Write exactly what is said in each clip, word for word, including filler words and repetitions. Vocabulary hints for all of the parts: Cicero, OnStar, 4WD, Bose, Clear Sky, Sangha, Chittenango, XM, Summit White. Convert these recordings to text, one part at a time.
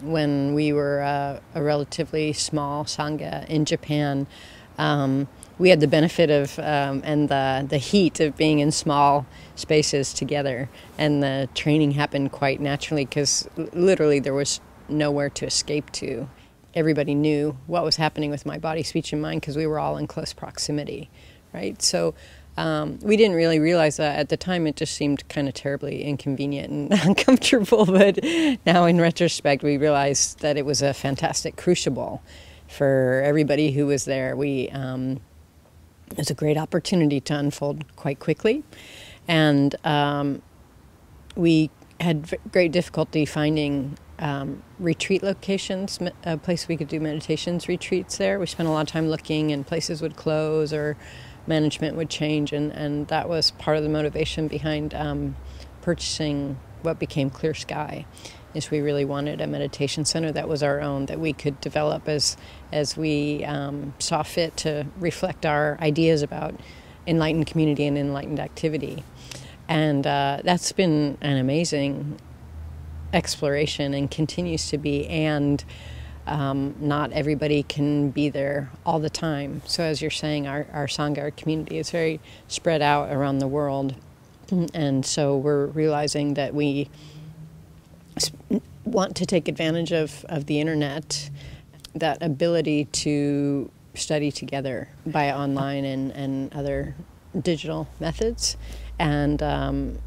When we were uh, a relatively small Sangha in Japan, um, we had the benefit of um, and the, the heat of being in small spaces together. And the training happened quite naturally because literally there was nowhere to escape to. Everybody knew what was happening with my body, speech, and mind because we were all in close proximity, right? So um, we didn't really realize that at the time. It just seemed kind of terribly inconvenient and uncomfortable, but now in retrospect we realize that it was a fantastic crucible for everybody who was there. We, um, it was a great opportunity to unfold quite quickly, and um, we had great difficulty finding Um, retreat locations, a place we could do meditations retreats there. We spent a lot of time looking, and places would close or management would change, and, and that was part of the motivation behind um, purchasing what became Clear Sky, is we really wanted a meditation center that was our own, that we could develop as, as we um, saw fit to reflect our ideas about enlightened community and enlightened activity. And uh, that's been an amazing exploration and continues to be, and um, not everybody can be there all the time. So as you're saying, our, our Sangha, our community, is very spread out around the world, and so we're realizing that we want to take advantage of, of the internet, that ability to study together by online and, and other digital methods. And um,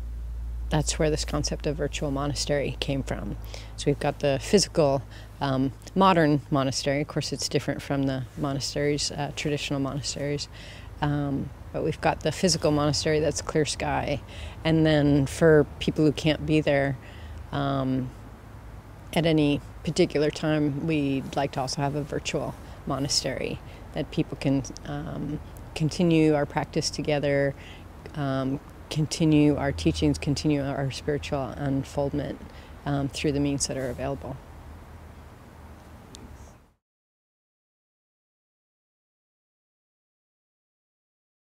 that's where this concept of virtual monastery came from. So we've got the physical, um, modern monastery. Of course, it's different from the monasteries, uh, traditional monasteries. Um, but we've got the physical monastery, that's Clear Sky. And then for people who can't be there um, at any particular time, we'd like to also have a virtual monastery that people can um, continue our practice together, um, continue our teachings, continue our spiritual unfoldment um, through the means that are available.